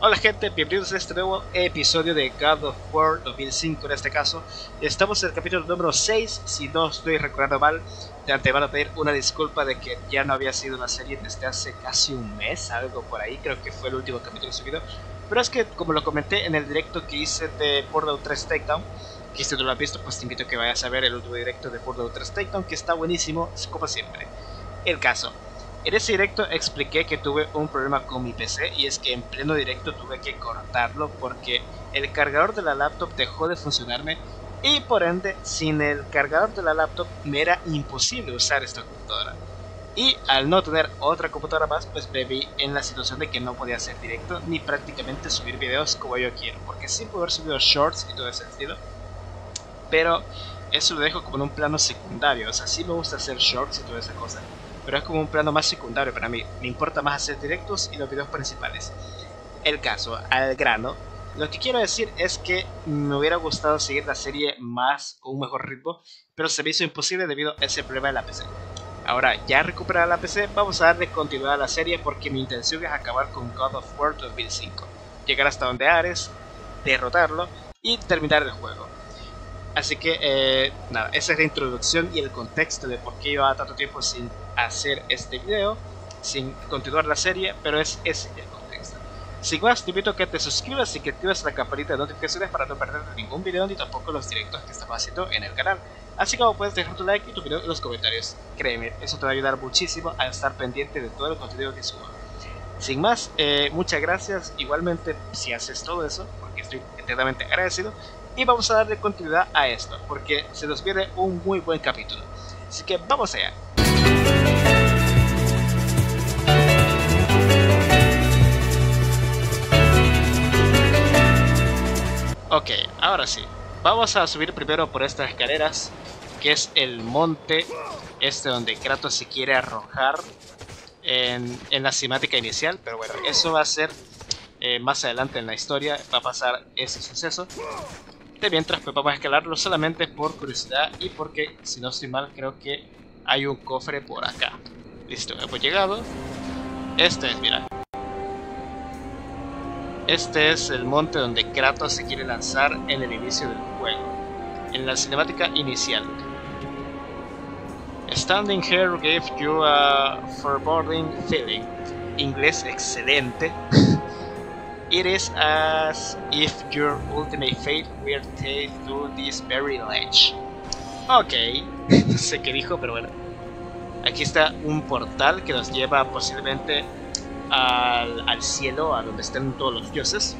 Hola gente, bienvenidos a este nuevo episodio de God of War 2005 en este caso. Estamos en el capítulo número 6, si no estoy recordando mal. De antemano pedir una disculpa de que ya no había sido una serie desde hace casi un mes, algo por ahí, creo que fue el último capítulo subido. Pero es que como lo comenté en el directo que hice de Portal 3 Take Down, que si no lo has visto pues te invito a que vayas a ver el último directo de Portal 3 Take Down, que está buenísimo, como siempre. El caso. En ese directo expliqué que tuve un problema con mi PC y es que en pleno directo tuve que cortarlo porque el cargador de la laptop dejó de funcionarme y por ende sin el cargador de la laptop me era imposible usar esta computadora. Y al no tener otra computadora más pues me vi en la situación de que no podía hacer directo ni prácticamente subir videos como yo quiero, porque sí puedo haber subido shorts y todo ese estilo, pero eso lo dejo como en un plano secundario. O sea, sí me gusta hacer shorts y toda esa cosa, pero es como un plano más secundario para mí. Me importa más hacer directos y los videos principales. El caso, al grano, lo que quiero decir es que me hubiera gustado seguir la serie más o un mejor ritmo, pero se me hizo imposible debido a ese problema de la PC. Ahora, ya recuperada la PC, vamos a darle continuidad a la serie porque mi intención es acabar con God of War 2005. Llegar hasta donde Ares, derrotarlo y terminar el juego. Así que, nada, esa es la introducción y el contexto de por qué llevaba tanto tiempo sin hacer este video, sin continuar la serie, pero ese es el contexto. Si más, te invito a que te suscribas y que actives la campanita de notificaciones para no perderte ningún video ni tampoco los directos que estamos haciendo en el canal. Así como puedes dejar tu like y tu video en los comentarios. Créeme, eso te va a ayudar muchísimo a estar pendiente de todo el contenido que subo. Sin más, muchas gracias igualmente si haces todo eso, porque estoy eternamente agradecido. Y vamos a darle continuidad a esto, porque se nos viene un muy buen capítulo. Así que vamos allá. Ok, ahora sí. Vamos a subir primero por estas escaleras, que es el monte este donde Kratos se quiere arrojar en la cinemática inicial. Pero bueno, eso va a ser más adelante en la historia, va a pasar ese suceso. De mientras pues vamos a escalarlo solamente por curiosidad y porque si no estoy mal creo que hay un cofre por acá. Listo, hemos llegado. Este es, mira, este es el monte donde Kratos se quiere lanzar en el inicio del juego, en la cinemática inicial. Standing here gave you a foreboding feeling. Inglés excelente. It is as if your ultimate fate were tied to this very ledge. Ok, no sé qué dijo, pero bueno. Aquí está un portal que nos lleva posiblemente al cielo, a donde estén todos los dioses.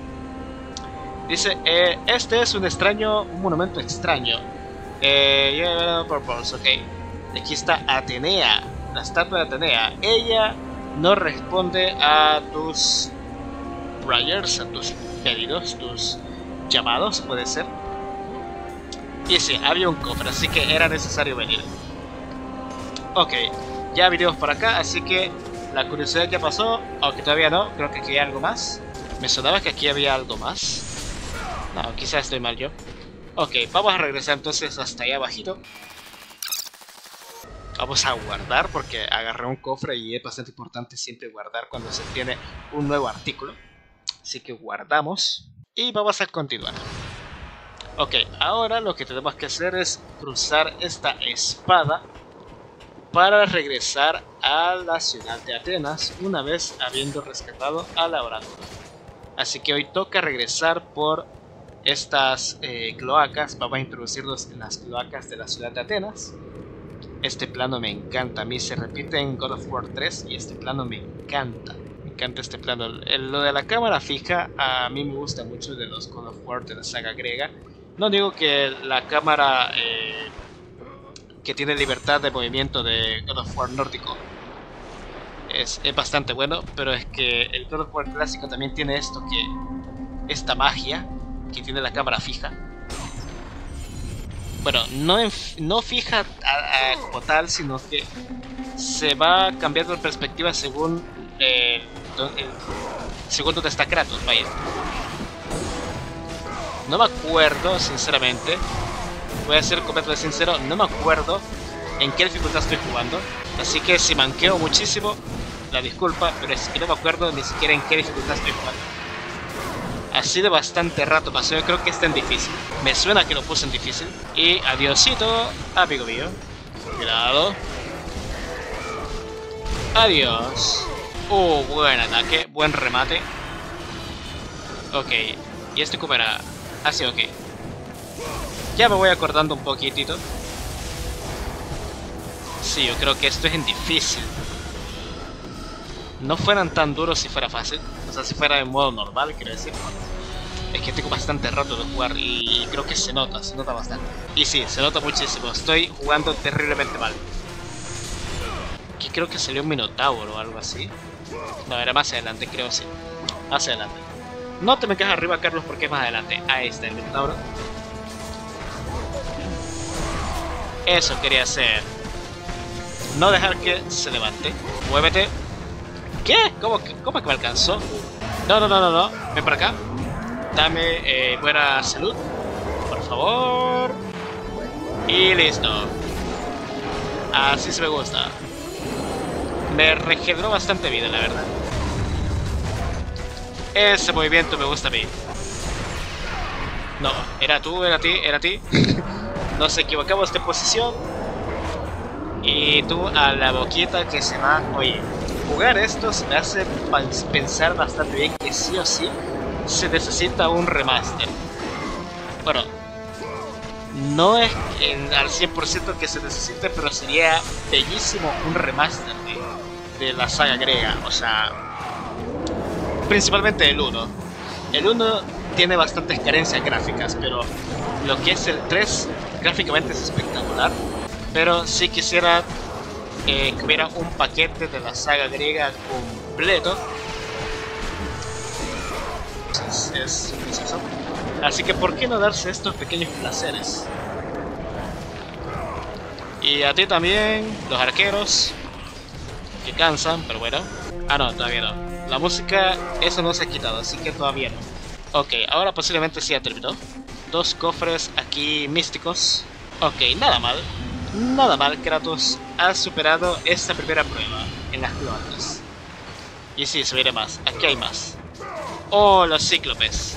Dice, este es un extraño, un monumento extraño. Yeah, purpose, ok. Aquí está Atenea, la estatua de Atenea. Ella no responde a tus... prayers, a tus pedidos, tus llamados, puede ser. Y sí, había un cofre, así que era necesario venir. Ok, ya vinimos para acá, así que la curiosidad ya pasó, aunque todavía no, creo que aquí hay algo más. Me sonaba que aquí había algo más. No, quizás estoy mal yo. Ok, vamos a regresar entonces hasta allá abajito. Vamos a guardar porque agarré un cofre y es bastante importante siempre guardar cuando se tiene un nuevo artículo. Así que guardamos y vamos a continuar. Ok, ahora lo que tenemos que hacer es cruzar esta espada para regresar a la ciudad de Atenas una vez habiendo rescatado a la oráculo. Así que hoy toca regresar por estas cloacas. Vamos a introducirnos en las cloacas de la ciudad de Atenas. Este plano me encanta, a mí se repite en God of War 3 y este plano me encanta. Me encanta este plano. Lo de la cámara fija a mí me gusta mucho de los God of War de la saga griega. No digo que la cámara que tiene libertad de movimiento de God of War nórdico es bastante bueno, pero es que el God of War clásico también tiene esto, que esta magia que tiene la cámara fija. Bueno, no fija como tal, sino que se va cambiando de perspectiva según según donde está Kratos, vaya. No me acuerdo, sinceramente. Voy a ser completamente sincero, no me acuerdo en qué dificultad estoy jugando. Así que si manqueo muchísimo, la disculpa, pero es que no me acuerdo ni siquiera en qué dificultad estoy jugando. Así de bastante rato pasó. Yo creo que está en difícil. Me suena que lo puse en difícil. Y adiósito, amigo mío. Cuidado. Adiós. Buen ataque. Buen remate. Ok. ¿Y esto cómo era? Así, ok. Ya me voy acordando un poquitito. Sí, yo creo que esto es en difícil. No fueran tan duros si fuera fácil. O sea, si fuera en modo normal, quiero decir. Es que tengo bastante rato de jugar y creo que se nota bastante. Y sí, se nota muchísimo. Estoy jugando terriblemente mal. Aquí creo que salió un minotauro o algo así. No, era más adelante, creo, sí. Más adelante. No te me quedes arriba, Carlos, porque es más adelante. Ahí está el minotauro. Eso quería hacer. No dejar que se levante. Muévete. ¿Qué? ¿Cómo que me alcanzó? No. Ven para acá. Dame buena salud, por favor. Y listo. Así se me gusta. Me regeneró bastante vida, la verdad. Ese movimiento me gusta a mí. No, era tú, era ti. Nos equivocamos de posición. Y tú a la boquita que se va. Oye, jugar esto me hace pensar bastante bien que sí o sí se necesita un remaster. Bueno, no es al 100% que se necesite, pero sería bellísimo un remaster de la saga griega. O sea, principalmente el 1. El 1 tiene bastantes carencias gráficas, pero lo que es el 3 gráficamente es espectacular. Pero sí quisiera que hubiera un paquete de la saga griega completo. Es necesario. Así que ¿por qué no darse estos pequeños placeres? Y a ti también, los arqueros, que cansan, pero bueno. Ah no, todavía no. La música, eso no se ha quitado, así que todavía no. Ok, ahora posiblemente sí ha terminado. Dos cofres aquí místicos. Ok, nada mal. Nada mal, Kratos ha superado esta primera prueba en las cloacas. Y sí, se viene más. Aquí hay más. Oh, los cíclopes.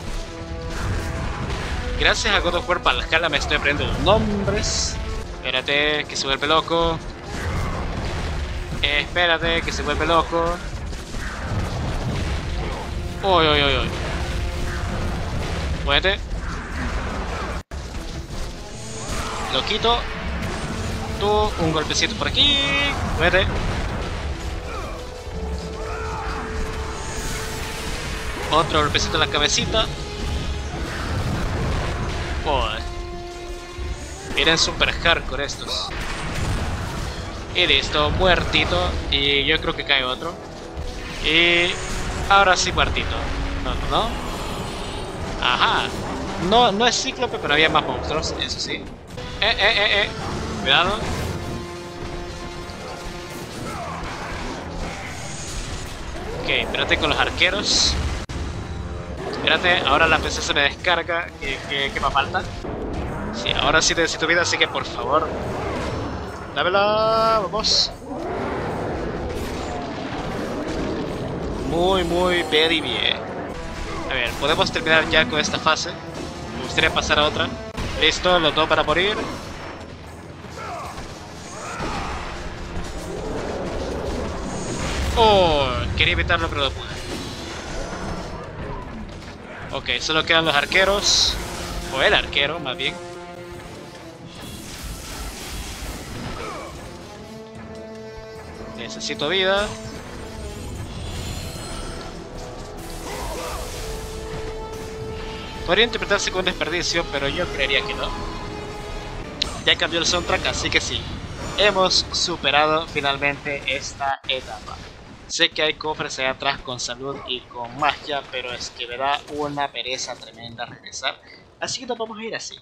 Gracias a God of War para la escala me estoy aprendiendo los nombres. Espérate, que se vuelve loco. Uy. Muévete. Lo quito. Tú, un golpecito por aquí. Muévete. Otro golpecito en la cabecita. Joder. Miren, super hardcore estos. Y listo, muertito. Y yo creo que cae otro. Y ahora sí, muertito. No. Ajá. No es cíclope, pero había más monstruos, eso sí. Cuidado. Ok, espérate con los arqueros. Espérate, ahora la PC se me descarga. ¿Qué me falta? Sí, ahora sí te necesito vida, así que por favor. Dámela, vamos. Muy, very bien. A ver, podemos terminar ya con esta fase. Me gustaría pasar a otra. Listo, los dos para morir. Oh, quería evitarlo, pero no pude. Ok, solo quedan los arqueros. O el arquero, más bien. Necesito vida. Podría interpretarse con desperdicio, pero yo creería que no. Ya cambió el soundtrack, así que sí. Hemos superado finalmente esta etapa. Sé que hay cofres allá atrás con salud y con magia, pero es que me da una pereza tremenda regresar. Así que nos vamos a ir así.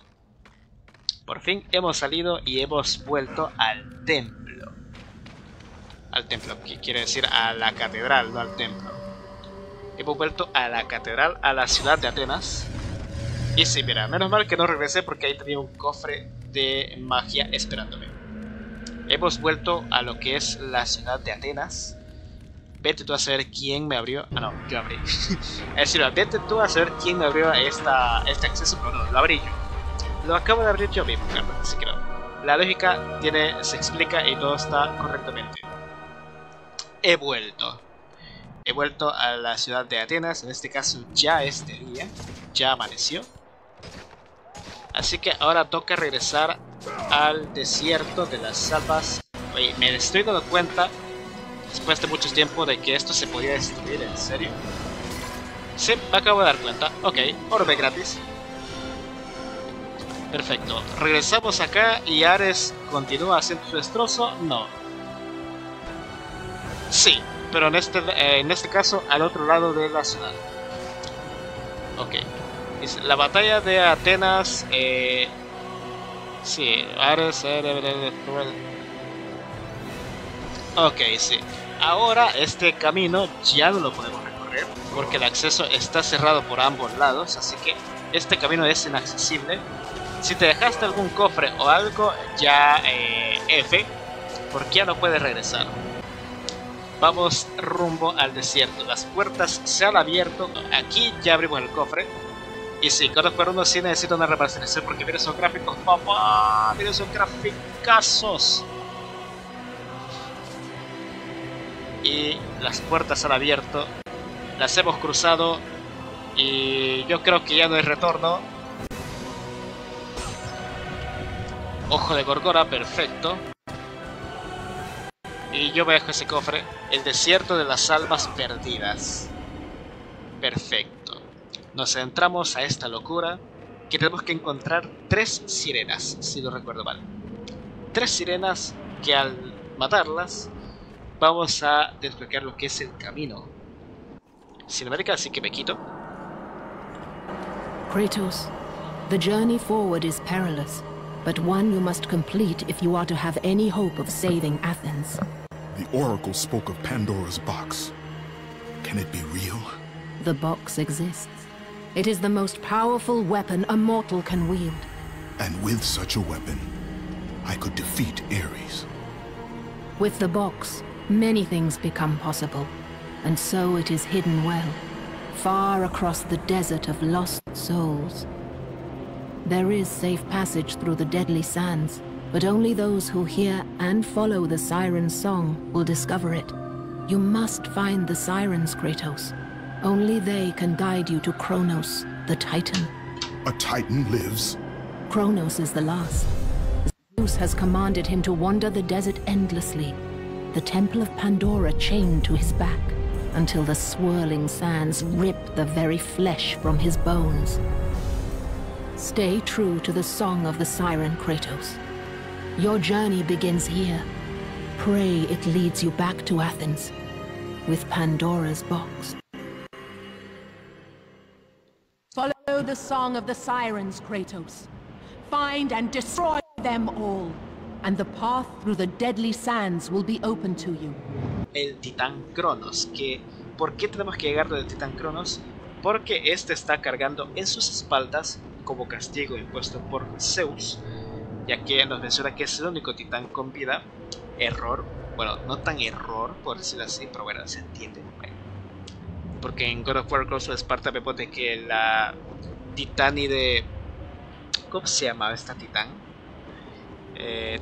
Por fin hemos salido y hemos vuelto al templo. Al templo, que quiere decir a la catedral, no al templo. Hemos vuelto a la catedral, a la ciudad de Atenas. Y sí, mira, menos mal que no regresé porque ahí tenía un cofre de magia esperándome. Hemos vuelto a lo que es la ciudad de Atenas. Vete tú a saber quién me abrió. Ah, no, yo abrí. Es decir, vete tú a saber quién me abrió este acceso, pero no, lo abrí yo. Lo acabo de abrir yo mismo, Carlos, así que no. La lógica se explica y todo está correctamente. He vuelto. He vuelto a la ciudad de Atenas, en este caso ya es de día, ya amaneció. Así que ahora toca regresar al desierto de las almas. Oye, me estoy dando cuenta, después de mucho tiempo, de que esto se podía destruir, ¿en serio? Sí, me acabo de dar cuenta. Ok, orbe gratis. Perfecto, regresamos acá y Ares continúa haciendo su destrozo. No. Sí, pero en este caso al otro lado de la ciudad. Ok. La batalla de Atenas... sí, Ares... Ok, sí. Ahora este camino ya no lo podemos recorrer, porque el acceso está cerrado por ambos lados, así que este camino es inaccesible. Si te dejaste algún cofre o algo, ya F, porque ya no puedes regresar. Vamos rumbo al desierto. Las puertas se han abierto. Aquí ya abrimos el cofre. Y sí, God of War 1 sí necesita una remasterización, porque mira esos gráficos, papá. Mira esos graficazos. Y las puertas han abierto. Las hemos cruzado. Y yo creo que ya no hay retorno. Ojo de Gorgora, perfecto. Y yo me dejo ese cofre. El desierto de las almas perdidas. Perfecto. Nos adentramos a esta locura. Que tenemos que encontrar 3 sirenas. Si no recuerdo mal. 3 sirenas que al matarlas... vamos a desbloquear lo que es el camino. Cinemática, así que me quito. Kratos, the journey forward is perilous, but one you must complete if you are to have any hope of saving Athens. The Oracle spoke of Pandora's box. Can it be real? The box exists. It is the most powerful weapon a mortal can wield. And with such a weapon, I could defeat Ares. With the box, many things become possible, and so it is hidden well, far across the desert of lost souls. There is safe passage through the deadly sands, but only those who hear and follow the siren's song will discover it. You must find the sirens, Kratos. Only they can guide you to Kronos, the Titan. A Titan lives? Kronos is the last. Zeus has commanded him to wander the desert endlessly. The temple of Pandora chained to his back, until the swirling sands rip the very flesh from his bones. Stay true to the song of the siren, Kratos. Your journey begins here. Pray it leads you back to Athens, with Pandora's box. Follow the song of the sirens, Kratos. Find and destroy them all. And the path through the deadly sands will be open to you. El Titán Cronos, que ¿por qué tenemos que llegar del Titán Cronos? Porque este está cargando en sus espaldas, como castigo impuesto por Zeus, ya que nos menciona que es el único titán con vida. Error, bueno, no tan error por decirlo así, pero bueno, se entiende. Bueno, porque en God of War Cross la Esparta me pone que la titánide, ¿cómo se llamaba esta titán?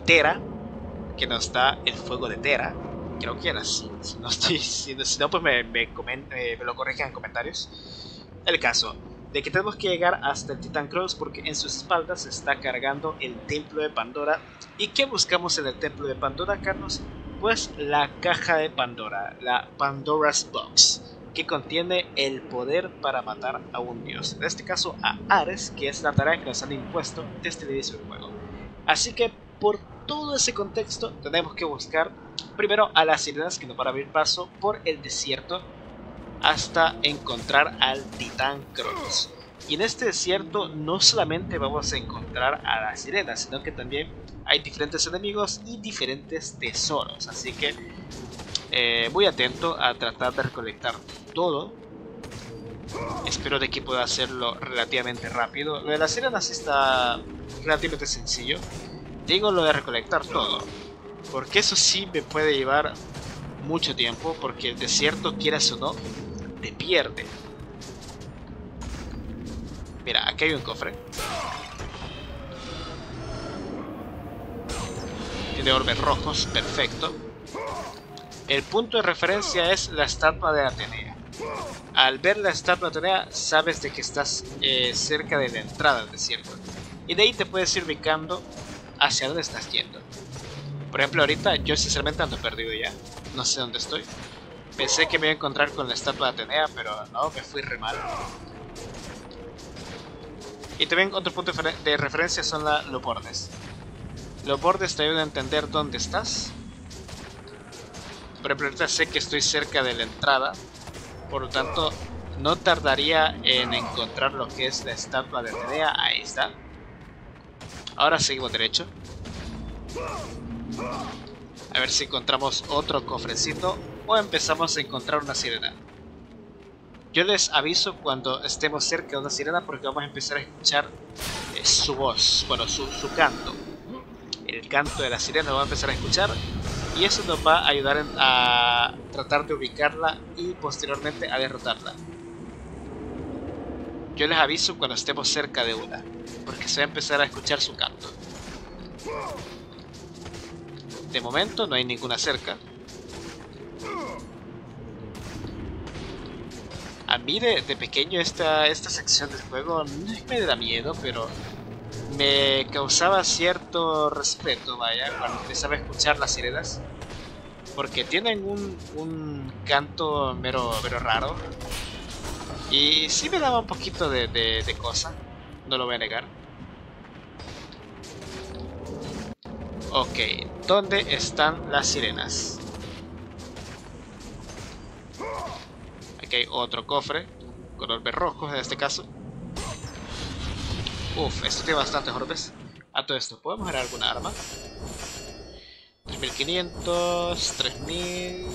Tera, que nos da el fuego de Tera, creo que era así, si no pues me lo corrijan en comentarios. El caso de que tenemos que llegar hasta el Titán Cross, porque en sus espaldas se está cargando el templo de Pandora. ¿Y qué buscamos en el templo de Pandora, Carlos? Pues la caja de Pandora, la Pandora's Box, que contiene el poder para matar a un dios, en este caso a Ares, que es la tarea que nos han impuesto desde el inicio del juego. Así que por todo ese contexto tenemos que buscar primero a las sirenas que nos van a abrir paso por el desierto hasta encontrar al Titán Cronos. Y en este desierto no solamente vamos a encontrar a las sirenas, sino que también hay diferentes enemigos y diferentes tesoros. Así que muy atento a tratar de recolectar todo. Espero de que pueda hacerlo relativamente rápido. Lo de las sirenas está relativamente sencillo. Digo lo de recolectar todo, porque eso sí me puede llevar mucho tiempo, porque el desierto, quieras o no, te pierde. Mira, aquí hay un cofre. Tiene orbes rojos, perfecto. El punto de referencia es la estatua de Atenea. Al ver la estatua de Atenea, sabes de que estás cerca de la entrada al desierto. Y de ahí te puedes ir ubicando hacia dónde estás yendo. Por ejemplo, ahorita yo sinceramente ando perdido ya. No sé dónde estoy. Pensé que me iba a encontrar con la estatua de Atenea, pero no, me fui re mal. Y también otro punto de referencia son los bordes. Los bordes te ayudan a entender dónde estás. Por ejemplo, ahorita sé que estoy cerca de la entrada. Por lo tanto, no tardaría en encontrar lo que es la estatua de Atenea. Ahí está. Ahora seguimos derecho. A ver si encontramos otro cofrecito o empezamos a encontrar una sirena. Yo les aviso cuando estemos cerca de una sirena porque vamos a empezar a escuchar su voz, bueno, su canto. El canto de la sirena lo vamos a empezar a escuchar y eso nos va a ayudar a tratar de ubicarla y posteriormente a derrotarla. Yo les aviso cuando estemos cerca de una, porque se va a empezar a escuchar su canto. De momento no hay ninguna cerca. A mí de pequeño esta sección del juego no me da miedo, pero me causaba cierto respeto, vaya, cuando empezaba a escuchar las sirenas. Porque tienen un canto mero raro. Y sí me daba un poquito de cosa, no lo voy a negar. Ok, ¿dónde están las sirenas? Aquí hay otro cofre, con orbes rojos en este caso. Uf, esto tiene bastantes orbes. A todo esto, ¿podemos generar alguna arma? 3500, 3000...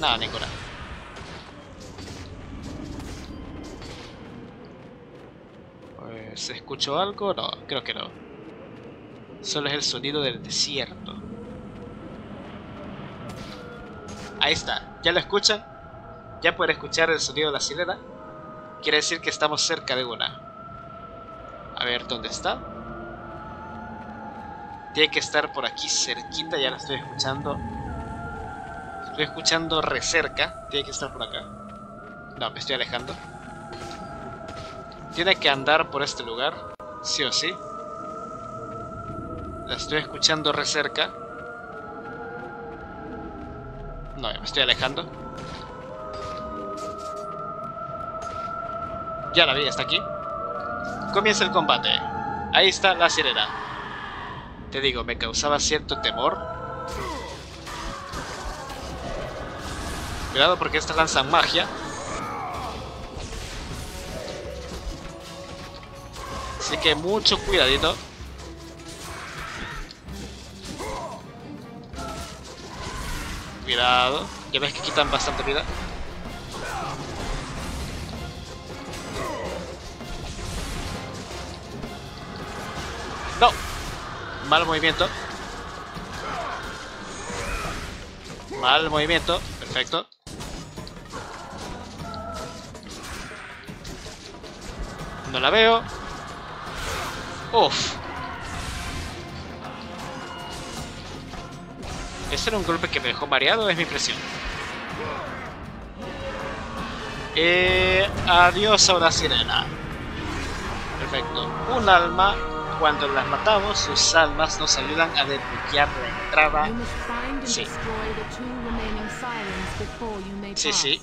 Nada, ninguna. ¿Se escuchó algo? No, creo que no. Solo es el sonido del desierto. Ahí está, ¿ya lo escuchan? Ya pueden escuchar el sonido de la sirena. Quiere decir que estamos cerca de una. A ver, ¿dónde está? Tiene que estar por aquí cerquita, ya la estoy escuchando. Estoy escuchando re cerca, tiene que estar por acá. No, me estoy alejando. Tiene que andar por este lugar, sí o sí. La estoy escuchando re cerca. No, ya me estoy alejando. Ya la vi, está aquí. Comienza el combate. Ahí está la sirena. Te digo, me causaba cierto temor. Cuidado porque estas lanzan magia. Así que mucho cuidadito. Cuidado. Ya ves que quitan bastante vida. No. Mal movimiento. Mal movimiento. Perfecto. No la veo. Uff. Ese era un golpe que me dejó mareado, es mi impresión. Adiós a una sirena. Perfecto. Un alma. Cuando las matamos, sus almas nos ayudan a desbloquear la entrada. Sí. Sí, sí.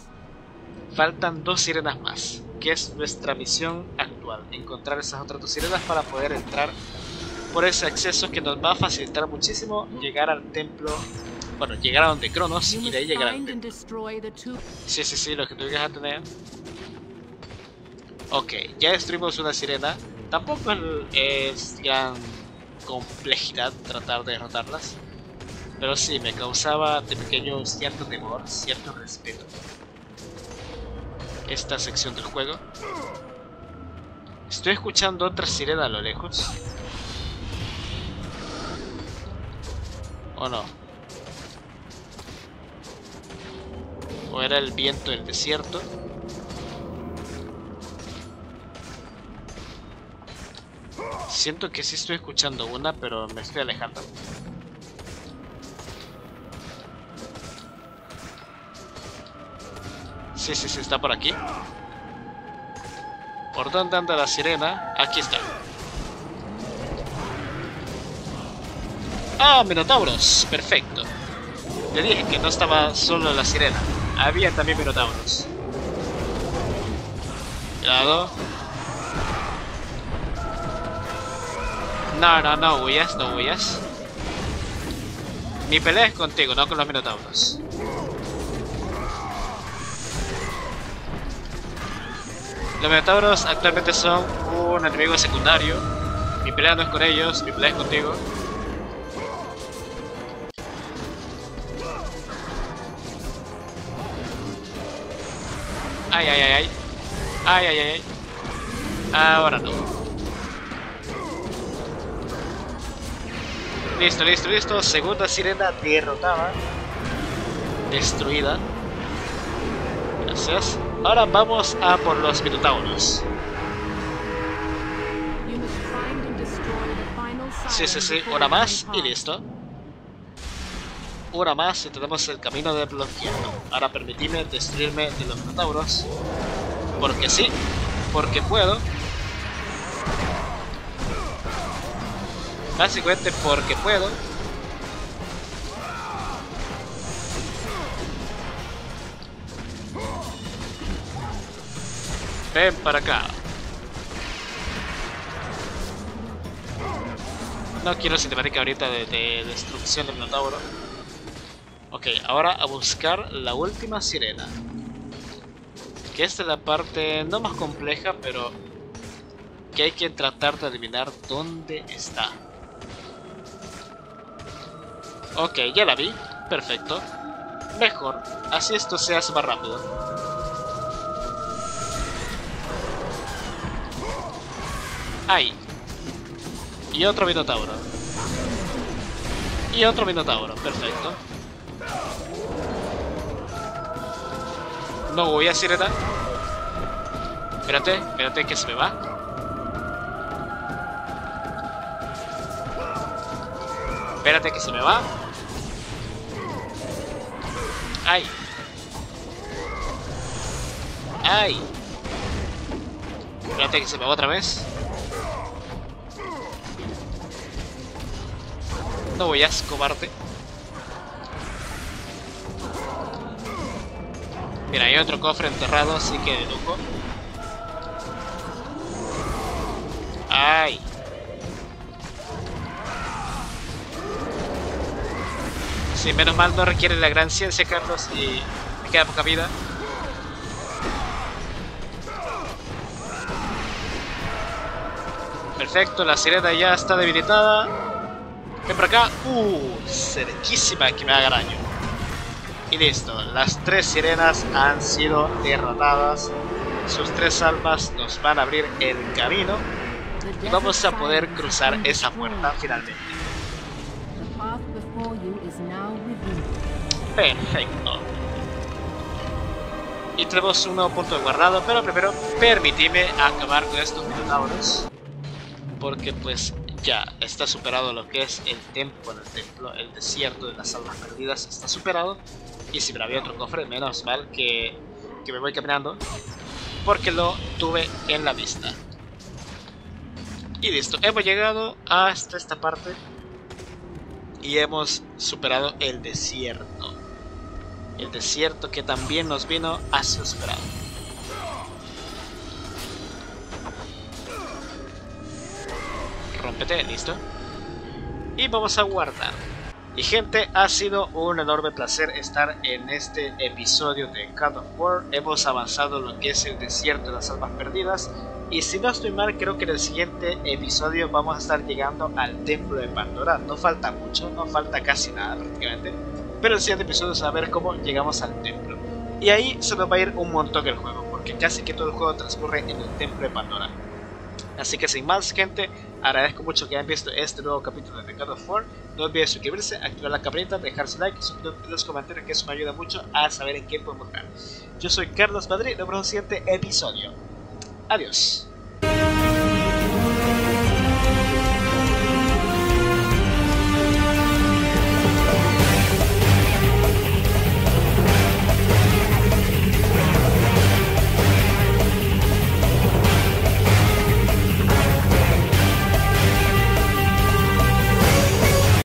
Faltan dos sirenas más, que es nuestra misión actual. Encontrar esas otras dos sirenas para poder entrar por ese acceso que nos va a facilitar muchísimo llegar al templo. Bueno, llegar a donde Cronos y de ahí llegar al templo. Sí, sí, sí, lo que tú llegas a tener. Ok, ya destruimos una sirena. Tampoco es gran complejidad tratar de derrotarlas. Pero sí, me causaba de pequeño cierto temor, cierto respeto. Esta sección del juego. Estoy escuchando otra sirena a lo lejos. ¿O no? o era el viento del desierto. Siento que sí estoy escuchando una, pero me estoy alejando. Sí, sí, sí, está por aquí. ¿Por dónde anda la sirena? Aquí está. ¡Ah, minotauros! Perfecto. Le dije que no estaba solo la sirena. Había también minotauros. Cuidado. No, no, no huyas, no huyas. Mi pelea es contigo, no con los minotauros. Los minotauros actualmente son un enemigo secundario. Mi pelea no es con ellos, mi pelea es contigo. Ay, ay, ay, ay. Ay, ay, ay, ay. Ahora no. Listo, listo, listo. Segunda sirena derrotada. Destruida. Gracias. Ahora vamos a por los minotauros. Sí, sí, sí, una más y listo. Una más y tenemos el camino desbloqueado. Ahora permitime destruirme de los minotauros. Porque sí, porque puedo. Básicamente porque puedo. Ven para acá. No quiero cinemática ahorita de destrucción del minotauro. Ok, ahora a buscar la última sirena. Que esta es la parte no más compleja, pero que hay que tratar de adivinar dónde está. Ok, ya la vi. Perfecto. Mejor, así esto se hace más rápido. Ay. Y otro minotauro. Y otro minotauro, perfecto. No voy a sirena. Espérate, espérate que se me va. Espérate que se me va. Ay. Ay. Espérate que se me va otra vez. No voy a escobarte. Mira, hay otro cofre enterrado, así que deduzco. ¡Ay! Sí, menos mal no requiere la gran ciencia, Carlos, y me queda poca vida. Perfecto, la sirena ya está debilitada. Ven para acá, cerquísima que me haga daño. Y listo, las tres sirenas han sido derrotadas. Sus tres almas nos van a abrir el camino y vamos a poder cruzar esa puerta finalmente. Perfecto. Y tenemos un nuevo punto de guardado, pero primero permíteme acabar con estos minotauros. Porque pues ya está superado lo que es el templo, el desierto de las almas perdidas está superado. Y si me había otro cofre, menos mal que me voy caminando, porque lo tuve en la vista. Y listo, hemos llegado hasta esta parte y hemos superado el desierto. El desierto que también nos vino hacia superado. Rompete, listo. Y vamos a guardar. Y gente, ha sido un enorme placer estar en este episodio de God of War. Hemos avanzado lo que es el desierto de las almas perdidas. Y si no estoy mal, creo que en el siguiente episodio vamos a estar llegando al templo de Pandora. No falta mucho, no falta casi nada prácticamente. Pero el siguiente episodio es a ver cómo llegamos al templo. Y ahí se nos va a ir un montón el juego, porque casi que todo el juego transcurre en el templo de Pandora. Así que sin más, gente, agradezco mucho que hayan visto este nuevo capítulo de God of War. No olviden suscribirse, activar la campanita, dejar su like, suscribirse en los comentarios, que eso me ayuda mucho a saber en qué podemos estar. Yo soy Carlos Madrid, nos vemos en el siguiente episodio. Adiós.